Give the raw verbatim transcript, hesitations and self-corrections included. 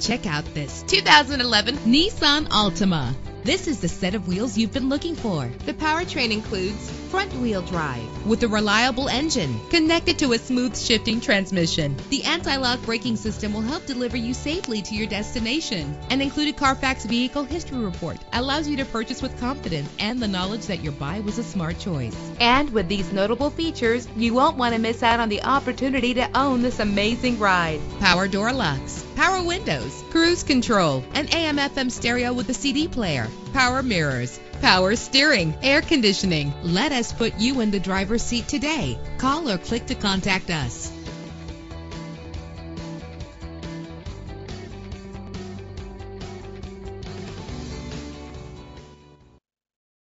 Check out this two thousand eleven Nissan Altima. This is the set of wheels you've been looking for. The powertrain includes front-wheel drive with a reliable engine connected to a smooth shifting transmission. The anti-lock braking system will help deliver you safely to your destination. An included Carfax Vehicle History Report allows you to purchase with confidence and the knowledge that your buy was a smart choice. And with these notable features, you won't want to miss out on the opportunity to own this amazing ride. Power door locks, power windows, cruise control, an A M F M stereo with a C D player, power mirrors, power steering, air conditioning. Let us put you in the driver's seat today. Call or click to contact us.